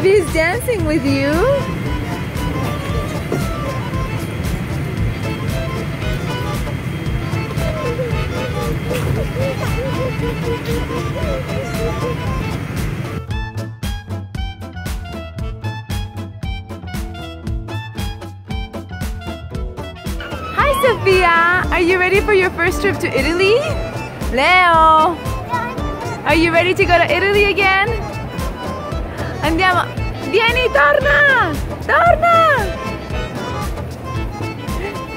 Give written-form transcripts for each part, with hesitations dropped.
Maybe he's dancing with you. Hi Sofia, are you ready for your first trip to Italy? Leo, are you ready to go to Italy again? Andiamo! Vieni, torna! Torna!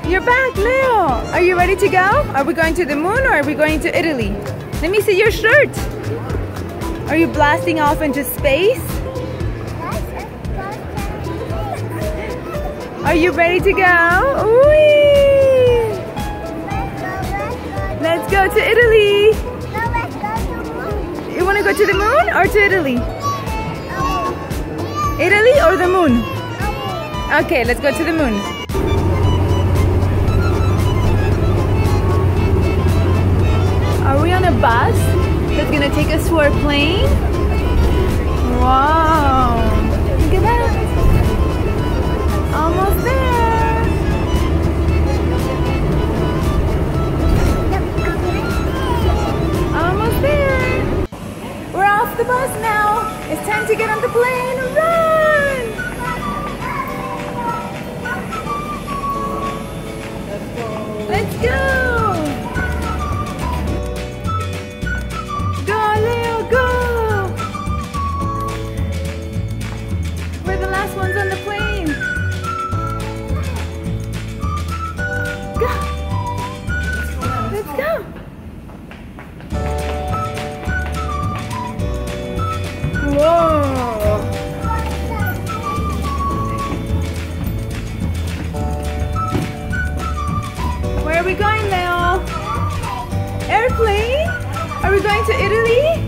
You're back, Leo! Are you ready to go? Are we going to the moon or are we going to Italy? Let me see your shirt! Are you blasting off into space? Are you ready to go? Whee! Let's go to Italy! You want to go to the moon or to Italy? Italy or the moon? Okay, let's go to the moon. Are we on a bus that's gonna take us to our plane? Wow! Look at that! Almost there! Almost there! We're off the bus now! It's time to get on the plane! Run! Let's go! Go, Leo, go! We're the last ones on the plane! Go! Let's go! Whoa! Where are we going, Leo? Airplane? Are we going to Italy?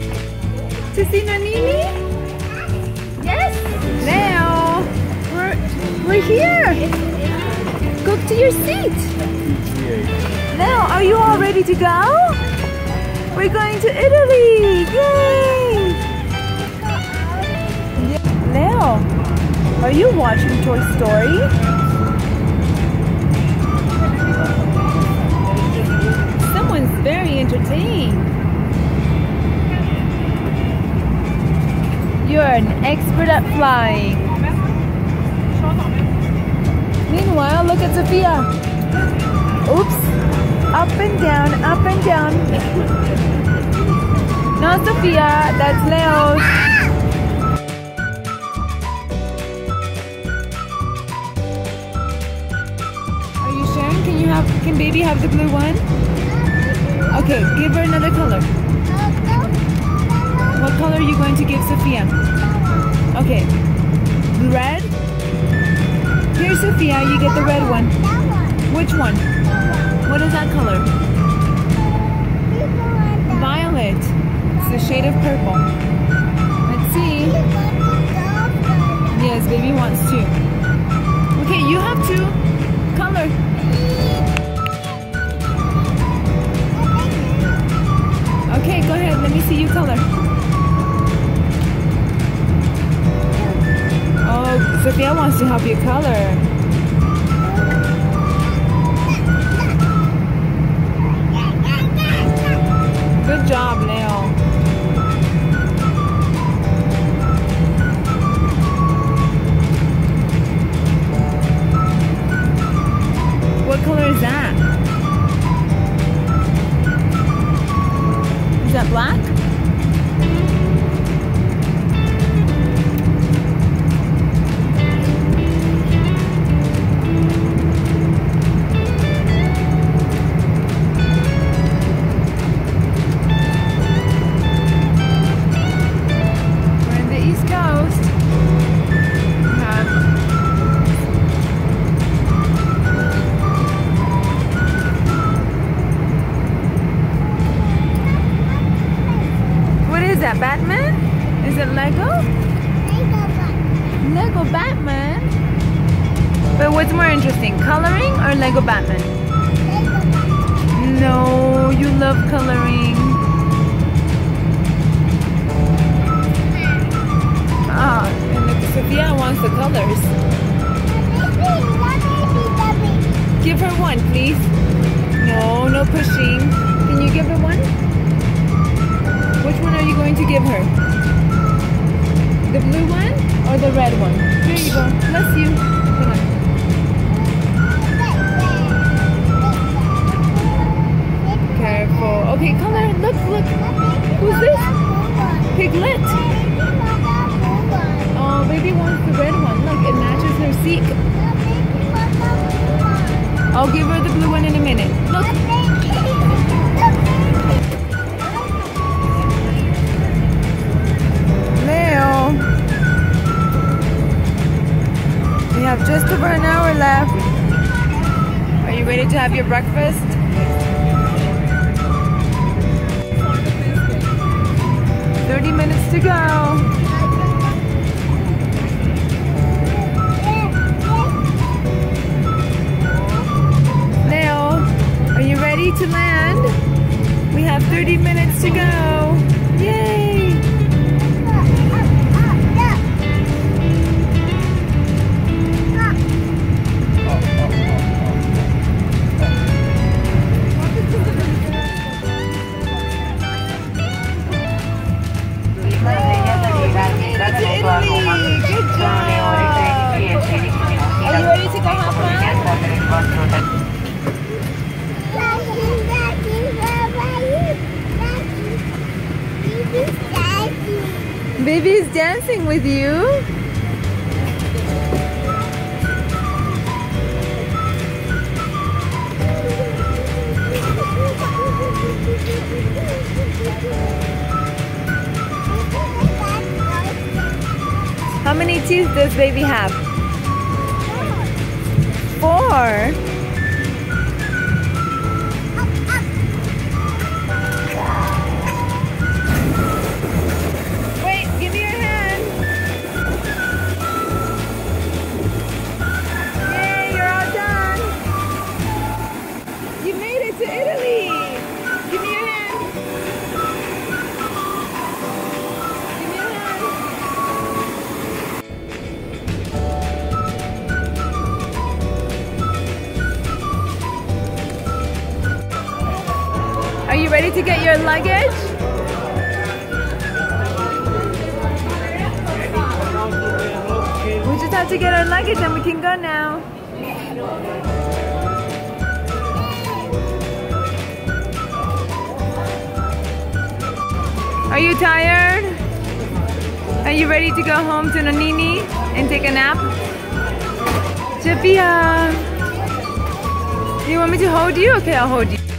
To see Nonnini? Yes? Leo, we're here! Go to your seat! Leo, are you all ready to go? We're going to Italy! Yay! Leo, are you watching Toy Story? Someone's very entertained. You're an expert at flying. Meanwhile, look at Sofia. Oops. Up and down, up and down. No, Sofia, that's Leo's. Can baby have the blue one? Okay, give her another color. What color are you going to give Sofia? Okay, red? Here Sofia, you get the red one. Which one? What is that color? Violet. It's a shade of purple. Let's see. Yes, baby wants two. Okay, you have two. Color. Okay, go ahead. Let me see you color. Oh, Sofia wants to help you color. Good job, Leo. What color is that? Is that black? We're in the East Coast. We have what is that, Batman? Is it Lego? Lego Batman? But what's more interesting, coloring or Lego Batman? No, you love coloring. Oh, it looks Sofia wants the colors. Give her one, please. No, no pushing. Can you give her one? Which one are you going to give her? The blue one or the red one? Here you go. Bless you. Come on. Careful. Okay, color. Look, look. Who's this? Piglet. Oh, baby wants the red one. Look, it matches her seat. I'll give her the blue one in a minute. Look. Leo. We have just over an hour left. Are you ready to have your breakfast? To go. Leo, are you ready to land? We have 30 minutes to go. Yay! Baby's dancing with you. How many teeth does baby have? 4. Are you ready to get your luggage? We just have to get our luggage and we can go now. Are you tired? Are you ready to go home to Nonnini and take a nap? Sofia, do you want me to hold you? Okay, I'll hold you.